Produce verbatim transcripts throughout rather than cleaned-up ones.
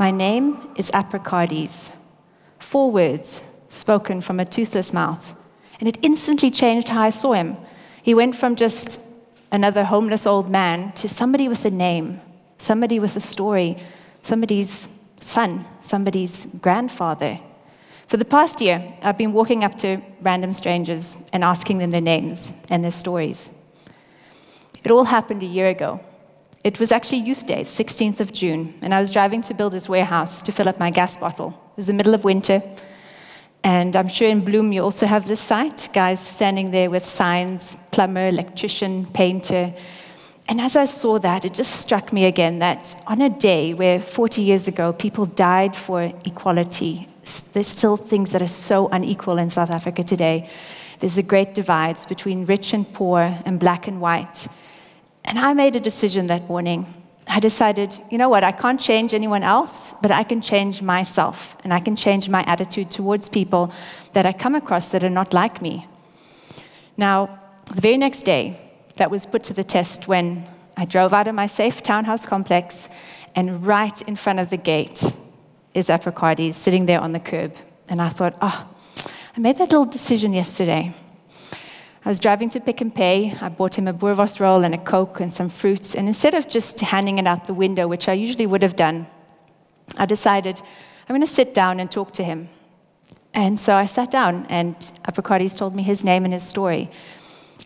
My name is Abrikades. Four words spoken from a toothless mouth, and it instantly changed how I saw him. He went from just another homeless old man to somebody with a name, somebody with a story, somebody's son, somebody's grandfather. For the past year, I've been walking up to random strangers and asking them their names and their stories. It all happened a year ago. It was actually Youth Day, sixteenth of June, and I was driving to Builders Warehouse to fill up my gas bottle. It was the middle of winter, and I'm sure in Bloom you also have this site, guys standing there with signs, plumber, electrician, painter. And as I saw that, it just struck me again that on a day where forty years ago people died for equality, there's still things that are so unequal in South Africa today. There's the great divides between rich and poor and black and white. And I made a decision that morning. I decided, you know what, I can't change anyone else, but I can change myself, and I can change my attitude towards people that I come across that are not like me. Now, the very next day, that was put to the test when I drove out of my safe townhouse complex, and right in front of the gate is Abrikades sitting there on the curb. And I thought, oh, I made that little decision yesterday. I was driving to Pick and Pay. I bought him a boerewors roll and a Coke and some fruits, and instead of just handing it out the window, which I usually would have done, I decided I'm going to sit down and talk to him. And so I sat down, and Abrikades told me his name and his story.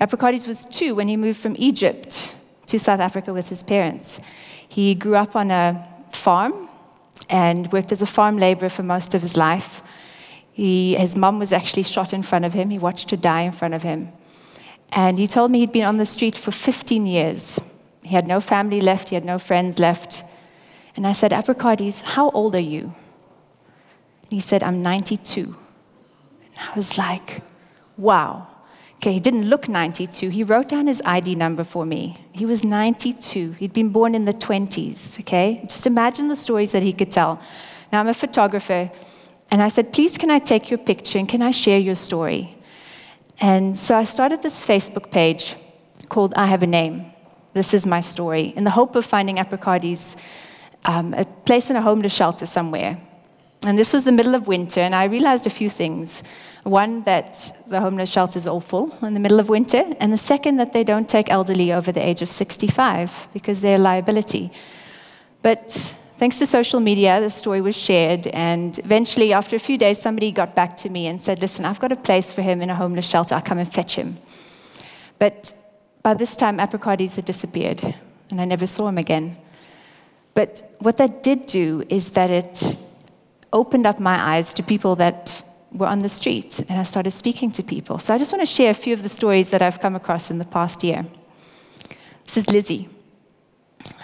Abrikades was two when he moved from Egypt to South Africa with his parents. He grew up on a farm and worked as a farm laborer for most of his life. He, his mom was actually shot in front of him. He watched her die in front of him. And he told me he'd been on the street for fifteen years. He had no family left, he had no friends left. And I said, Abrikades, how old are you? And he said, I'm ninety-two. And I was like, wow. Okay, he didn't look ninety-two. He wrote down his I D number for me. He was ninety-two. He'd been born in the twenties, okay? Just imagine the stories that he could tell. Now, I'm a photographer, and I said, please, can I take your picture, and can I share your story? And so I started this Facebook page called I Have A Name. This is my story, in the hope of finding Abrikades um, a place in a homeless shelter somewhere. And this was the middle of winter, and I realized a few things. One, that the homeless shelters are all full in the middle of winter, and the second, that they don't take elderly over the age of sixty-five because they're a liability. But thanks to social media, the story was shared, and eventually, after a few days, somebody got back to me and said, listen, I've got a place for him in a homeless shelter. I'll come and fetch him. But by this time, Abrikades had disappeared, and I never saw him again. But what that did do is that it opened up my eyes to people that were on the street, and I started speaking to people. So I just want to share a few of the stories that I've come across in the past year. This is Lizzie.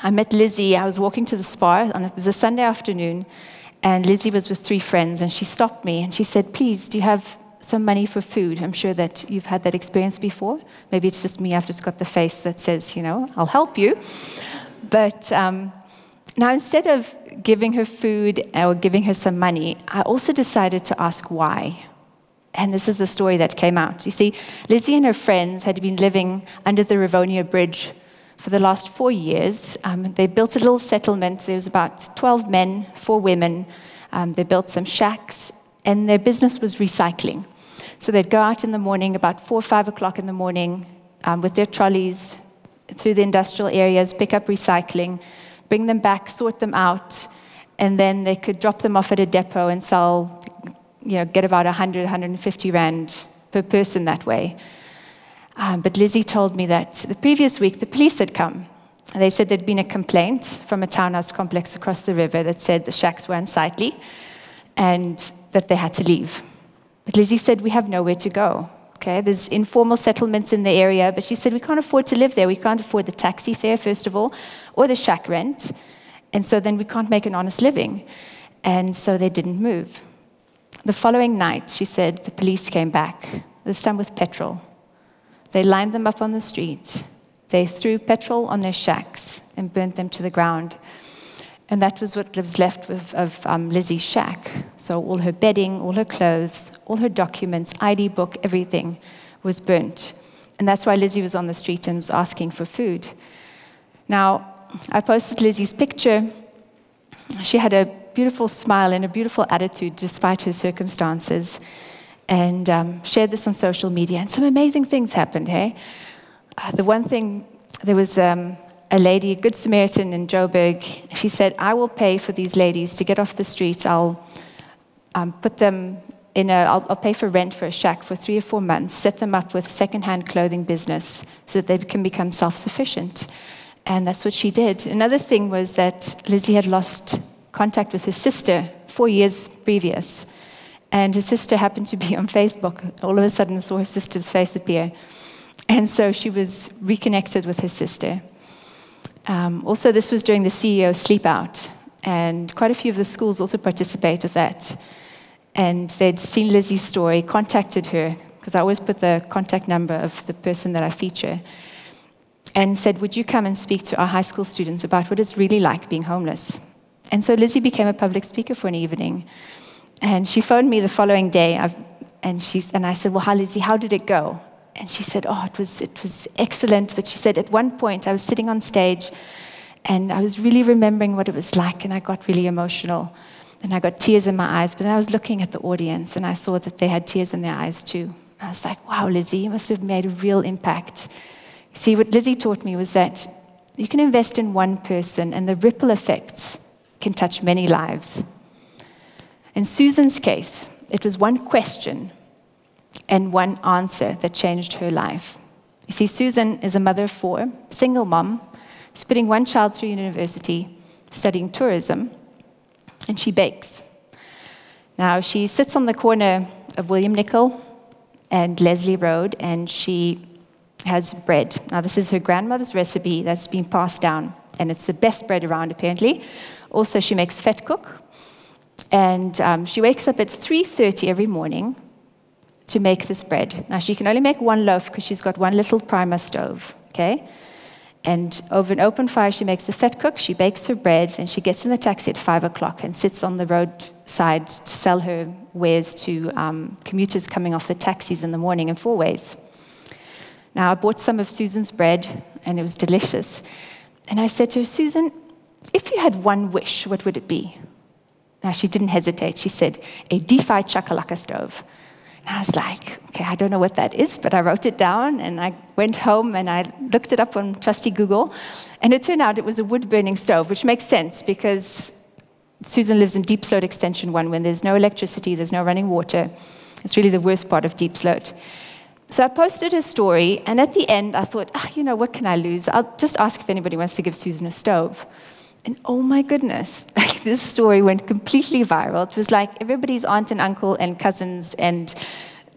I met Lizzie, I was walking to the spa, and it was a Sunday afternoon, and Lizzie was with three friends, and she stopped me, and she said, please, do you have some money for food? I'm sure that you've had that experience before. Maybe it's just me, I've just got the face that says, you know, I'll help you. But um, now instead of giving her food or giving her some money, I also decided to ask why. And this is the story that came out. You see, Lizzie and her friends had been living under the Rivonia Bridge for the last four years, um, they built a little settlement. There was about twelve men, four women. Um, they built some shacks, and their business was recycling. So they'd go out in the morning, about four or five o'clock in the morning, um, with their trolleys through the industrial areas, pick up recycling, bring them back, sort them out, and then they could drop them off at a depot and sell, you know, get about one hundred, one hundred fifty rand per person that way. Um, but Lizzie told me that the previous week, the police had come. They said there'd been a complaint from a townhouse complex across the river that said the shacks were unsightly and that they had to leave. But Lizzie said, we have nowhere to go. Okay, there's informal settlements in the area, but she said, we can't afford to live there. We can't afford the taxi fare, first of all, or the shack rent. And so then we can't make an honest living. And so they didn't move. The following night, she said, the police came back, this time with petrol. They lined them up on the street. They threw petrol on their shacks and burnt them to the ground. And that was what was left with, of um, Lizzie's shack. So all her bedding, all her clothes, all her documents, I D book, everything was burnt. And that's why Lizzie was on the street and was asking for food. Now, I posted Lizzie's picture. She had a beautiful smile and a beautiful attitude despite her circumstances, and um, shared this on social media. And some amazing things happened, hey? Uh, the one thing, there was um, a lady, a Good Samaritan in Joburg. She said, I will pay for these ladies to get off the street. I'll um, put them in a, I'll, I'll pay for rent for a shack for three or four months, set them up with a secondhand clothing business so that they can become self-sufficient. And that's what she did. Another thing was that Lizzie had lost contact with her sister four years previous. And her sister happened to be on Facebook. All of a sudden saw her sister's face appear. And so she was reconnected with her sister. Um, also, this was during the C E O sleep out. And quite a few of the schools also participate with that. And they'd seen Lizzie's story, contacted her, because I always put the contact number of the person that I feature, and said, would you come and speak to our high school students about what it's really like being homeless? And so Lizzie became a public speaker for an evening. And she phoned me the following day, I've, and, she's, and I said, well, hi, Lizzie, how did it go? And she said, oh, it was, it was excellent. But she said, at one point, I was sitting on stage, and I was really remembering what it was like, and I got really emotional. And I got tears in my eyes, but then I was looking at the audience, and I saw that they had tears in their eyes too. And I was like, wow, Lizzie, you must have made a real impact. See, what Lizzie taught me was that you can invest in one person, and the ripple effects can touch many lives. In Susan's case, it was one question and one answer that changed her life. You see, Susan is a mother of four, single mom, splitting one child through university, studying tourism, and she bakes. Now, she sits on the corner of William Nichol and Leslie Road, and she has bread. Now, this is her grandmother's recipe that's been passed down, and it's the best bread around, apparently. Also, she makes vetkoek, and um, she wakes up at three thirty every morning to make this bread. Now, she can only make one loaf because she's got one little primer stove, okay? And over an open fire, she makes the vetkoek, she bakes her bread, and she gets in the taxi at five o'clock and sits on the roadside to sell her wares to um, commuters coming off the taxis in the morning in four ways. Now, I bought some of Susan's bread, and it was delicious. And I said to her, Susan, if you had one wish, what would it be? Now, she didn't hesitate. She said, a deep-fried chakalaka stove. And I was like, okay, I don't know what that is, but I wrote it down, and I went home, and I looked it up on trusty Google, and it turned out it was a wood-burning stove, which makes sense, because Susan lives in Deep Sloat Extension one, when there's no electricity, there's no running water. It's really the worst part of Deep Sloat. So I posted her story, and at the end, I thought, ah, you know, what can I lose? I'll just ask if anybody wants to give Susan a stove. And oh my goodness, like, this story went completely viral. It was like everybody's aunt and uncle and cousins and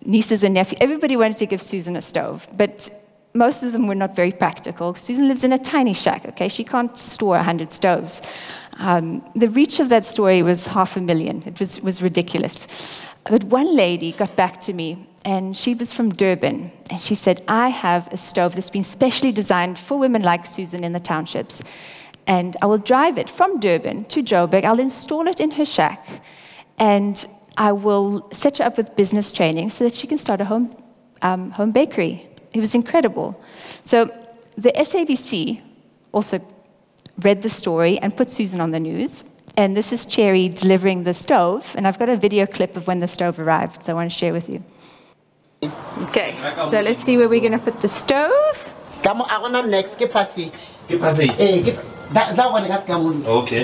nieces and nephews, everybody wanted to give Susan a stove, but most of them were not very practical. Susan lives in a tiny shack, okay? She can't store a hundred stoves. Um, the reach of that story was half a million. It was, was ridiculous. But one lady got back to me, and she was from Durban, and she said, I have a stove that's been specially designed for women like Susan in the townships. And I will drive it from Durban to Joburg, I'll install it in her shack, and I will set her up with business training so that she can start a home, um, home bakery. It was incredible. So the S A B C also read the story and put Susan on the news, and this is Cherry delivering the stove, and I've got a video clip of when the stove arrived that I want to share with you. Okay, so let's see where we're going to put the stove. I want to next, keep passage. Keep passage. That, that one has come on. Okay.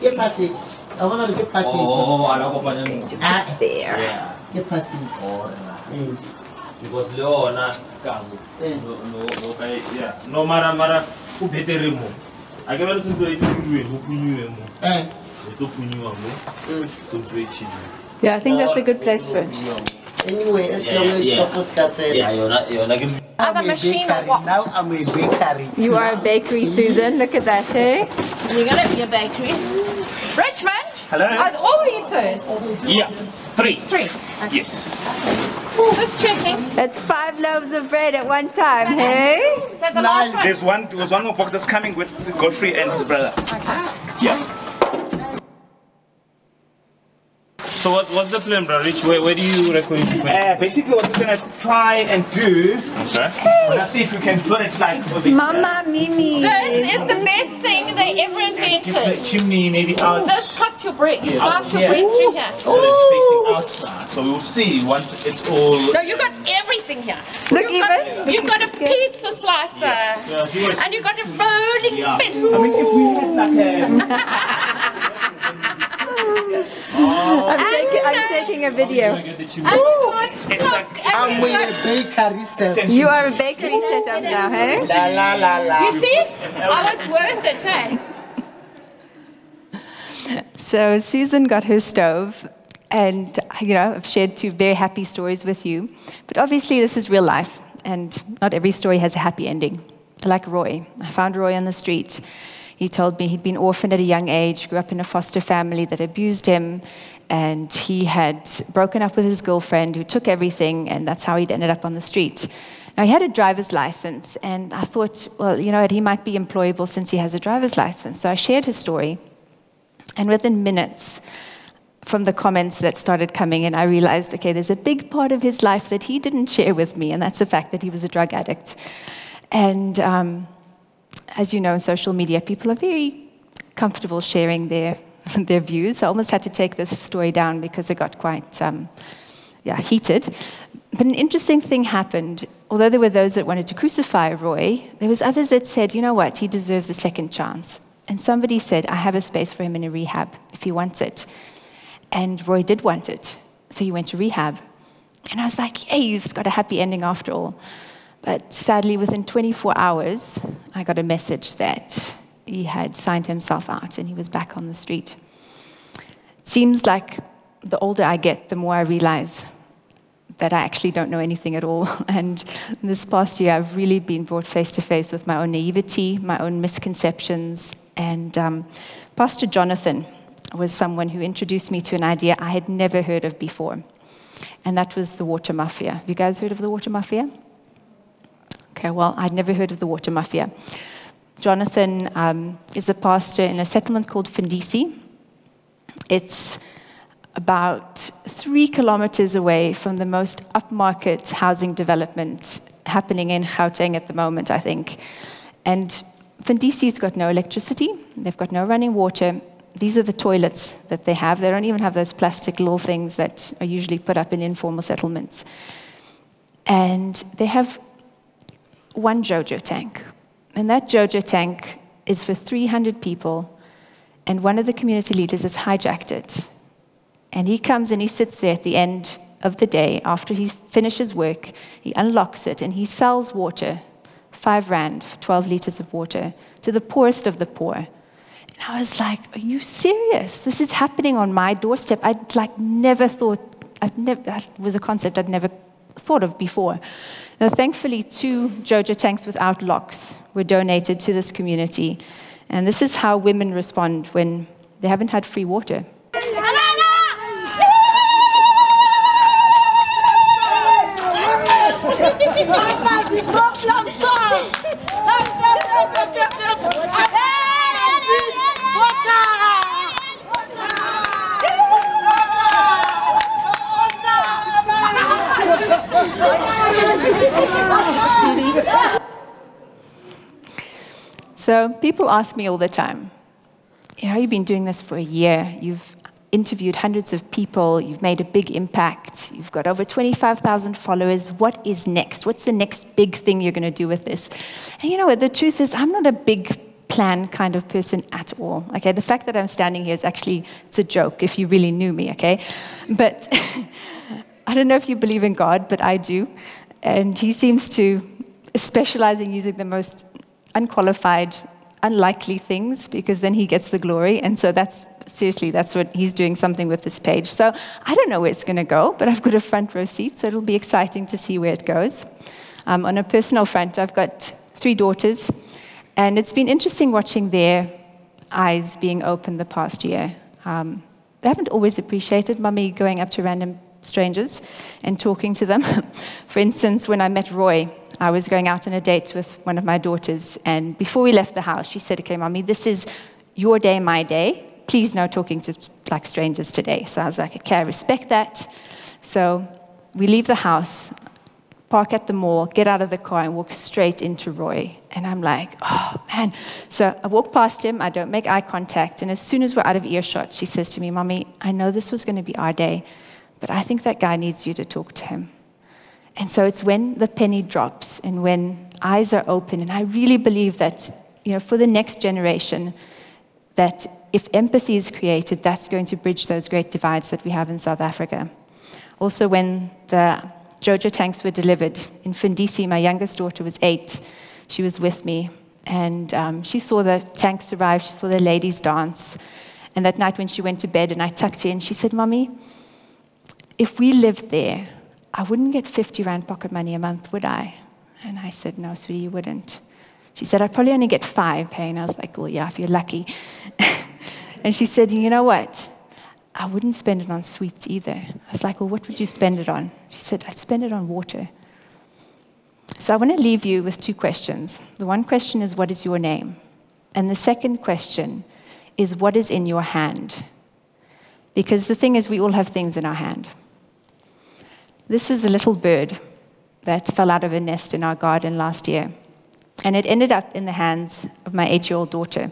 Get passage. I want to get passage. Oh, I don't know. Get there. Yeah. Get passage. Oh, yeah. Because Leo, na kamu. No, no, no. Yeah. No, mara, mara. Who better remove? I can listen to it. Who knew him? Eh. Who knew him? Who knew him? Yeah, I think that's a good place for it. Anyway, as long as the first cut is. Yeah, you're not, you're not gonna. Other machine or what? Now I'm a bakery. You are a bakery, Susan. Look at that, eh? You're gonna be a bakery. Richmond? Hello? Are all these toys? Yeah, three. Three? Okay. Yes. Ooh, just checking. That's five loaves of bread at one time, okay. Hey? Is that the last one? There's one, there's one more box that's coming with Godfrey and his brother. Okay. Yeah. So what, what's the plan, bro? Rich, where, where do you reckon you should put it? Uh, basically what we're going to try and do, okay. Let's see if we can do it like with the Mama Mimi. This is the best thing they ever invented. Keep the chimney maybe out. This cuts your breath. You start your breath through here. So it's facing outside. So we'll see once it's all... No, you got everything here. Look, you've got, yeah. You've got a pizza slicer. Yes. Yeah, and you got a rolling yeah. pin. I mean, if we had like a... Oh. I'm, taking, I'm taking a video. I'm with a bakery setup. You are a bakery setup now, hey? La, la, la, la. You see? I was worth it, hey? So Susan got her stove, and you know, I've shared two very happy stories with you. But obviously this is real life, and not every story has a happy ending. Like Roy. I found Roy on the street. He told me he'd been orphaned at a young age, grew up in a foster family that abused him, and he had broken up with his girlfriend who took everything, and that's how he'd ended up on the street. Now, he had a driver's license, and I thought, well, you know what, he might be employable since he has a driver's license. So I shared his story, and within minutes, from the comments that started coming in, I realized, okay, there's a big part of his life that he didn't share with me, and that's the fact that he was a drug addict. And... Um, as you know, in social media, people are very comfortable sharing their, their views. I almost had to take this story down because it got quite um, yeah, heated. But an interesting thing happened. Although there were those that wanted to crucify Roy, there was others that said, you know what, he deserves a second chance. And somebody said, I have a space for him in a rehab if he wants it. And Roy did want it, so he went to rehab. And I was like, hey, he's got a happy ending after all. But sadly, within twenty-four hours, I got a message that he had signed himself out and he was back on the street. It seems like the older I get, the more I realize that I actually don't know anything at all. And this past year, I've really been brought face to face with my own naivety, my own misconceptions. And um, Pastor Jonathan was someone who introduced me to an idea I had never heard of before. And that was the water mafia. Have you guys heard of the water mafia? Okay, well, I'd never heard of the water mafia. Jonathan um, is a pastor in a settlement called Findisi. It's about three kilometers away from the most upmarket housing development happening in Gauteng at the moment, I think. And Findisi's got no electricity. They've got no running water. These are the toilets that they have. They don't even have those plastic little things that are usually put up in informal settlements. And they have one JoJo tank, and that JoJo tank is for three hundred people, and one of the community leaders has hijacked it. And he comes and he sits there at the end of the day after he finishes work, he unlocks it, and he sells water, five rand for twelve liters of water, to the poorest of the poor. And I was like, are you serious? This is happening on my doorstep. I'd like never thought, I'd never, that was a concept I'd never thought of before. Now, thankfully, two JoJo tanks without locks were donated to this community. And this is how women respond when they haven't had free water. So people ask me all the time, you know, you've been doing this for a year, you've interviewed hundreds of people, you've made a big impact, you've got over twenty-five thousand followers, what is next? What's the next big thing you're going to do with this? And you know what, the truth is, I'm not a big plan kind of person at all, okay? The fact that I'm standing here is actually, it's a joke if you really knew me, okay? But I don't know if you believe in God, but I do. And he seems to specialize in using the most unqualified, unlikely things, because then he gets the glory. And so that's, seriously, that's what he's doing, something with this page. So I don't know where it's going to go, but I've got a front row seat, so it'll be exciting to see where it goes. Um, on a personal front, I've got three daughters, and it's been interesting watching their eyes being opened the past year. Um, they haven't always appreciated Mummy going up to random strangers and talking to them. For instance, when I met Roy, I was going out on a date with one of my daughters, and before we left the house, she said, okay, Mommy, this is your day, my day, please, no talking to like strangers today. So I was like, okay, I respect that. So we leave the house, park at the mall, get out of the car, and walk straight into Roy. And I'm like, oh, man. So I walk past him. I don't make eye contact. And as soon as we're out of earshot, she says to me, Mommy, I know this was going to be our day, but I think that guy needs you to talk to him. And so it's when the penny drops and when eyes are open. And I really believe that, you know, for the next generation, that if empathy is created, that's going to bridge those great divides that we have in South Africa. Also, when the JoJo tanks were delivered in Findisi, my youngest daughter was eight. She was with me. And um, she saw the tanks arrive. She saw the ladies dance. And that night when she went to bed and I tucked her in, she said, Mommy, if we lived there, I wouldn't get fifty rand pocket money a month, would I? And I said, no, sweetie, you wouldn't. She said, I'd probably only get five, hey? And I was like, well, yeah, if you're lucky. And she said, you know what? I wouldn't spend it on sweets either. I was like, well, what would you spend it on? She said, I'd spend it on water. So I want to leave you with two questions. The one question is, what is your name? And the second question is, what is in your hand? Because the thing is, we all have things in our hand. This is a little bird that fell out of a nest in our garden last year. And it ended up in the hands of my eight-year-old daughter,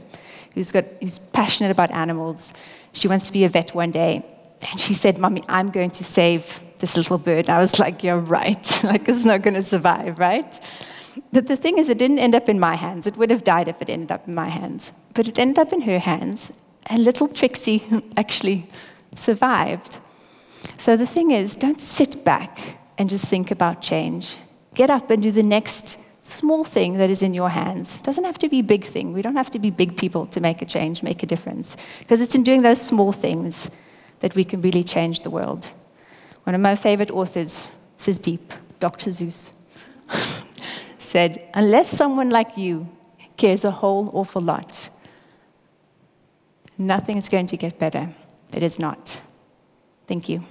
who's, got, who's passionate about animals. She wants to be a vet one day. And she said, Mommy, I'm going to save this little bird. And I was like, you're right. Like, it's not going to survive, right? But the thing is, it didn't end up in my hands. It would have died if it ended up in my hands. But it ended up in her hands. And little Trixie actually survived. So the thing is, don't sit back and just think about change. Get up and do the next small thing that is in your hands. It doesn't have to be a big thing. We don't have to be big people to make a change, make a difference. Because it's in doing those small things that we can really change the world. One of my favorite authors says deep, Doctor Seuss, said, unless someone like you cares a whole awful lot, nothing is going to get better. It is not. Thank you.